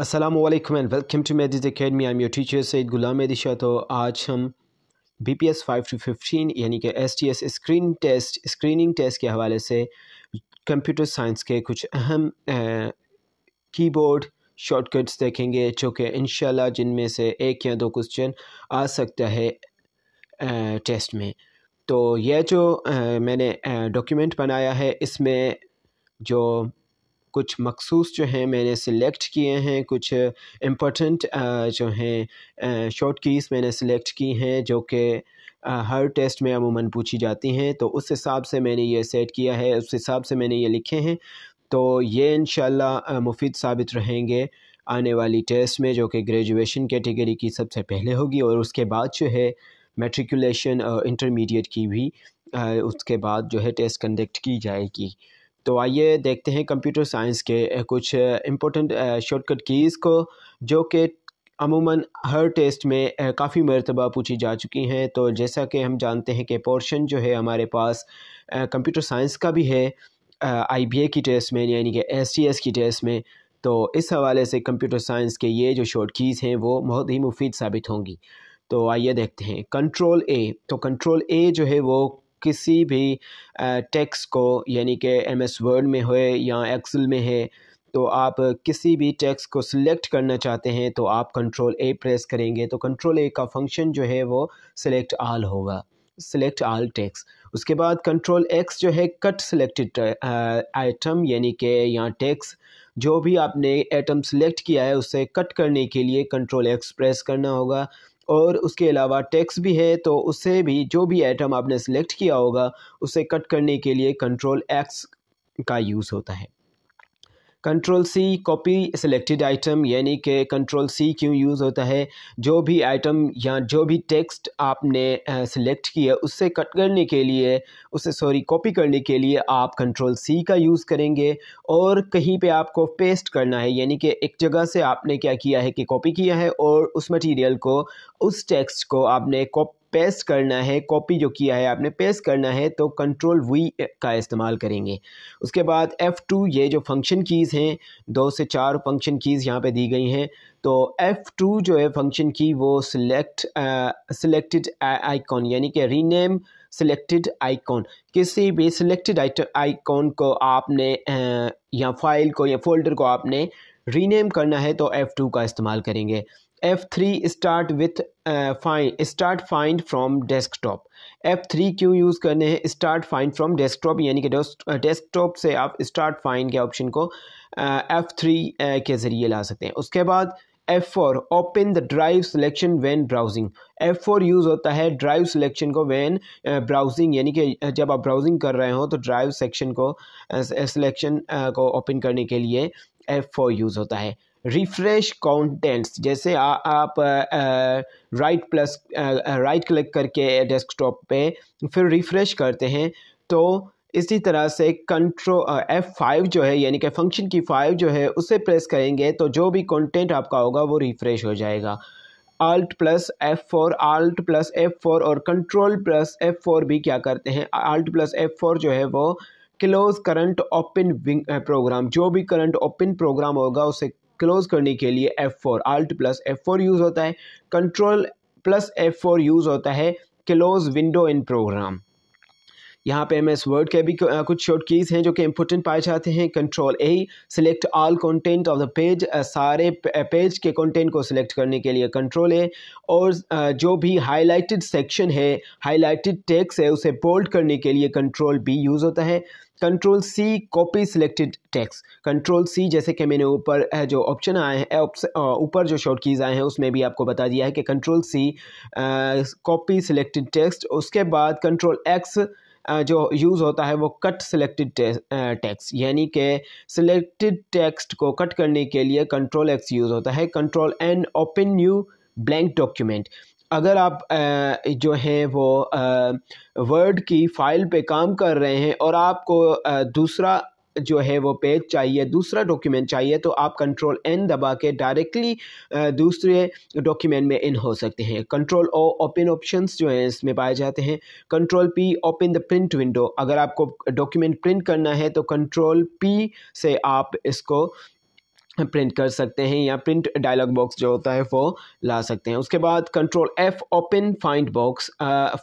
अस्सलामुअलैकुम and welcome to मेडिस academy. I am your teacher Syed Ghulam Medisha. तो आज हम BPS 5 to 15 यानी कि STS स्क्रीनिंग टेस्ट के हवाले से कंप्यूटर साइंस के कुछ अहम कीबोर्ड शॉर्टकट्स देखेंगे, जो कि इंशाल्लाह जिनमें से एक या दो क्वेश्चन आ सकता है टेस्ट में। तो यह जो मैंने डॉक्यूमेंट बनाया है, इसमें जो कुछ मखसूस जो हैं मैंने सिलेक्ट किए हैं, कुछ इम्पोर्टेंट जो हैं शॉर्ट कीज़ मैंने सिलेक्ट की हैं जो कि हर टेस्ट में अमूमन पूछी जाती हैं। तो उस हिसाब से मैंने ये सेट किया है, उस हिसाब से मैंने ये लिखे हैं। तो ये इंशाल्लाह मुफीद साबित रहेंगे आने वाली टेस्ट में, जो कि ग्रेजुएशन कैटेगरी की सबसे पहले होगी और उसके बाद जो है मैट्रिकुलेशन और इंटरमीडिएट की भी उसके बाद जो है टेस्ट कंडक्ट की जाएगी। तो आइए देखते हैं कंप्यूटर साइंस के कुछ इम्पोर्टेंट शॉर्टकट कीज़ को, जो कि अमूमन हर टेस्ट में काफ़ी मरतबा पूछी जा चुकी हैं। तो जैसा कि हम जानते हैं कि पोर्शन जो है हमारे पास कंप्यूटर साइंस का भी है IBA की टेस्ट में यानी कि STS की टेस्ट में। तो इस हवाले से कंप्यूटर साइंस के ये जो शॉर्ट कीज़ हैं वो बहुत ही मुफीद साबित होंगी। तो आइए देखते हैं कंट्रोल A। तो कंट्रोल A जो है वो किसी भी टेक्स्ट को यानी कि MS वर्ड में हो या एक्सेल में है, तो आप किसी भी टेक्स्ट को सिलेक्ट करना चाहते हैं तो आप कंट्रोल A प्रेस करेंगे। तो कंट्रोल A का फंक्शन जो है वो सिलेक्ट आल होगा, सिलेक्ट आल टेक्स्ट। उसके बाद कंट्रोल X जो है कट सिलेक्टेड आइटम यानी कि यहाँ टेक्स्ट जो भी आपने आइटम सिलेक्ट किया है उसे कट करने के लिए कंट्रोल X प्रेस करना होगा। और उसके अलावा टेक्स्ट भी है, तो उसे भी जो भी आइटम आपने सेलेक्ट किया होगा उसे कट करने के लिए कंट्रोल X का यूज़ होता है। Control C copy selected item यानी कि कंट्रोल C क्यों यूज़ होता है, जो भी आइटम या जो भी टेक्स्ट आपने सेलेक्ट किया उससे कट करने के लिए कॉपी करने के लिए आप कंट्रोल C का यूज़ करेंगे। और कहीं पे आपको पेस्ट करना है यानी कि एक जगह से आपने क्या किया है कि कॉपी किया है और उस मटेरियल को, उस टेक्स्ट को आपने पेस्ट करना है, कॉपी जो किया है आपने पेस्ट करना है, तो कंट्रोल V का इस्तेमाल करेंगे। उसके बाद F2, ये जो फंक्शन कीज़ हैं 2 से 4 फंक्शन कीज़ यहाँ पे दी गई हैं। तो F2 जो है फंक्शन की वो सिलेक्टेड आइकॉन यानी कि रीनेम सिलेक्टेड आइकॉन। किसी भी सिलेक्टेड आइकॉन को आपने या फाइल को या फोल्डर को आपने रीनेम करना है तो F2 का इस्तेमाल करेंगे। F3 start find from desktop. F3 क्यों यूज़ करने हैं, स्टार्ट फाइंड फ्रॉम डेस्कटॉप यानी कि डेस्कटॉप से आप स्टार्ट फाइंड के ऑप्शन को F3 के ज़रिए ला सकते हैं। उसके बाद F4 open the drive selection when browsing. F4 use होता है ड्राइव सिलेक्शन को व्हेन ब्राउजिंग यानी कि जब आप ब्राउजिंग कर रहे हो तो ड्राइव सेक्शन को सिलेक्शन को ओपन करने के लिए F4 यूज़ होता है। रिफ्रेश कंटेंट्स, जैसे आप राइट क्लिक करके डेस्कटॉप पे फिर रिफ़्रेश करते हैं, तो इसी तरह से F5 जो है यानी कि फंक्शन की 5 जो है उसे प्रेस करेंगे तो जो भी कंटेंट आपका होगा वो रिफ़्रेश हो जाएगा। Alt प्लस F4 और कंट्रोल प्लस F4 भी क्या करते हैं, Alt प्लस F4 जो है वो क्लोज करंट ओपन प्रोग्राम, जो भी करंट ओपन प्रोग्राम होगा उसे क्लोज़ करने के लिए F4 Alt plus F4 use होता है। कंट्रोल प्लस F4 यूज़ होता है क्लोज़ विंडो इन प्रोग्राम। यहाँ पे MS वर्ड के भी कुछ शॉर्ट कीज़ हैं जो कि इंपॉर्टेंट पाए जाते हैं। Control A select all content of the page, सारे पेज के कंटेंट को सिलेक्ट करने के लिए कंट्रोल A। और जो भी हाईलाइटेड सेक्शन है, हाईलाइटेड टेक्स्ट है, उसे बोल्ड करने के लिए कंट्रोल B यूज़ होता है। Control C copy selected text, control C जैसे कि मैंने ऊपर जो ऑप्शन आए हैं, ऊपर जो शॉर्ट कीज़ आए हैं उसमें भी आपको बता दिया है कि control C copy selected text. उसके बाद कंट्रोल X जो यूज़ होता है वो कट सिलेक्टेड टेक्स्ट यानी कि सिलेक्टेड टेक्स्ट को कट करने के लिए कंट्रोल X यूज़ होता है। Control N open new blank document. अगर आप जो है वो वर्ड की फ़ाइल पे काम कर रहे हैं और आपको दूसरा जो है वो पेज चाहिए, दूसरा डॉक्यूमेंट चाहिए, तो आप कंट्रोल N दबा के डायरेक्टली दूसरे डॉक्यूमेंट में इन हो सकते हैं। कंट्रोल O ओपन ऑप्शंस जो हैं इसमें पाए जाते हैं। Control P open the print window, अगर आपको डॉक्यूमेंट प्रिंट करना है तो कंट्रोल P से आप इसको प्रिंट कर सकते हैं या प्रिंट डायलॉग बॉक्स जो होता है वो ला सकते हैं। उसके बाद control F open find box.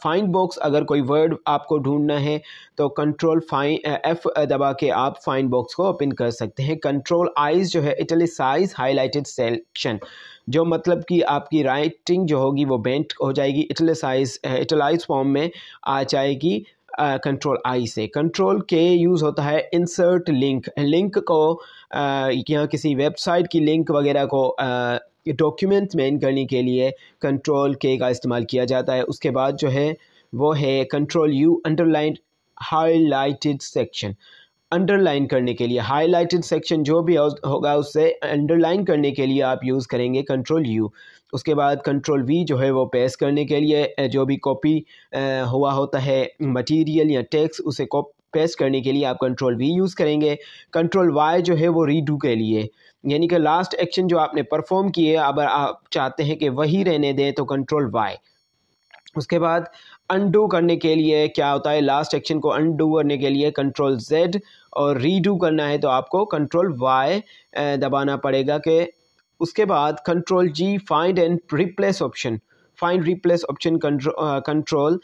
Find box अगर कोई वर्ड आपको ढूंढना है तो कंट्रोल F दबा के आप फाइंड बॉक्स को ओपन कर सकते हैं। कंट्रोल आइज जो है इटैलिसाइज हाईलाइटेड सेक्शन, जो मतलब कि आपकी राइटिंग जो होगी वो बेंट हो जाएगी, इटलाइज फॉर्म में आ जाएगी कंट्रोल आई से। कंट्रोल के यूज़ होता है इंसर्ट लिंक, लिंक को यहाँ किसी वेबसाइट की लिंक वगैरह को डॉक्यूमेंट में इन करने के लिए कंट्रोल के का इस्तेमाल किया जाता है। उसके बाद जो है वो है control U underline highlighted section, underline करने के लिए हाईलाइटेड सेक्शन जो भी होगा उससे अंडरलाइन करने के लिए आप यूज़ करेंगे कंट्रोल यू। उसके बाद कंट्रोल वी जो है वो पेस्ट करने के लिए, जो भी कॉपी हुआ होता है मटेरियल या टेक्स्ट उसे पेस्ट करने के लिए आप कंट्रोल वी यूज़ करेंगे। कंट्रोल वाई जो है वो रीडू के लिए, यानी कि लास्ट एक्शन जो आपने परफॉर्म किए अगर आप चाहते हैं कि वही रहने दें तो कंट्रोल वाई। उसके बाद अंडू करने के लिए क्या होता है, लास्ट एक्शन को अंडू करने के लिए कंट्रोल जेड, और रीडू करना है तो आपको कंट्रोल वाई दबाना पड़ेगा। कि उसके बाद control G find and replace option, find replace option control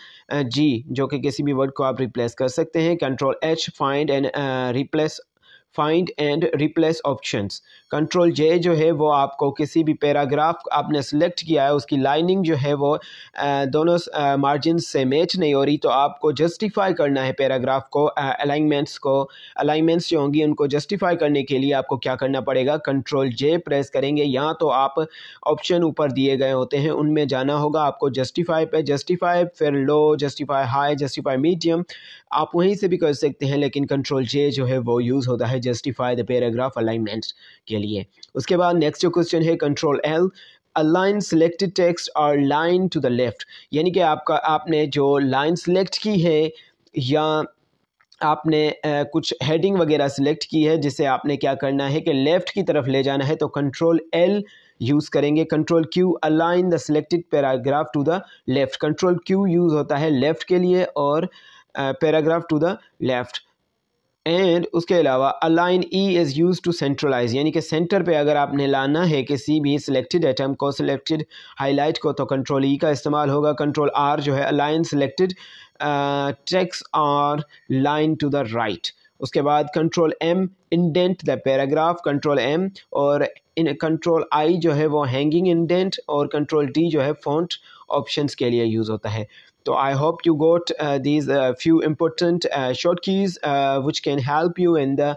G, जो कि किसी भी वर्ड को आप रिप्लेस कर सकते हैं। Control H find and replace options. Control J जो है वो आपको किसी भी पैराग्राफ आपने सेलेक्ट किया है उसकी लाइनिंग जो है वो दोनों मार्जिन से मैच नहीं हो रही तो आपको जस्टिफाई करना है पैराग्राफ को, अलाइनमेंट्स जो होंगी उनको जस्टिफाई करने के लिए आपको क्या करना पड़ेगा, कंट्रोल जे प्रेस करेंगे। या तो आप ऑप्शन ऊपर दिए गए होते हैं उनमें जाना होगा आपको, जस्टिफाई पे, जस्टिफाई फिर low, justify high, justify medium, आप वहीं से भी कर सकते हैं, लेकिन कंट्रोल जे जो है वो यूज़ होता है जस्टिफाई द पैराग्राफ अलाइनमेंट के लिए। उसके बाद नेक्स्ट जो क्वेश्चन है control L, align selected text और लाइन टू द लेफ्ट, यानी कि आपका आपने जो लाइन सिलेक्ट की है या आपने कुछ हेडिंग वगैरह सिलेक्ट की है जिसे आपने क्या करना है कि लेफ़्ट की तरफ ले जाना है तो कंट्रोल एल यूज़ करेंगे। Control Q align the selected paragraph to the left, control Q use होता है लेफ़्ट के लिए और paragraph to the left. And उसके अलावा align E is use to centralise, यानी कि सेंटर पे अगर आपने लाना है किसी भी सिलेक्टेड आइटम को, सिलेक्टेड हाईलाइट को, तो कंट्रोल ई का इस्तेमाल होगा। कंट्रोल आर जो है अलाइन सिलेक्टेड टेक्स्ट और लाइन टू द राइट। उसके बाद control M indent the paragraph, control M, और कंट्रोल आई जो है वो हैंगिंग इंडेंट, और कंट्रोल टी जो है फॉन्ट ऑप्शंस के लिए यूज़ होता है। So I hope you got these few important short keys which can help you in the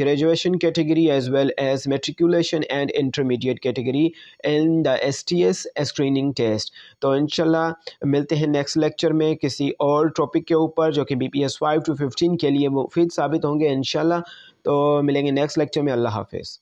graduation category as well as matriculation and intermediate category in the STS screening test. तो इंशाल्लाह मिलते हैं next lecture में किसी और topic के ऊपर जो कि BPS 5 to 15 के लिए मुफीद साबित होंगे इंशाल्लाह। तो मिलेंगे नेक्स्ट लेक्चर में, अल्लाह हाफिज़।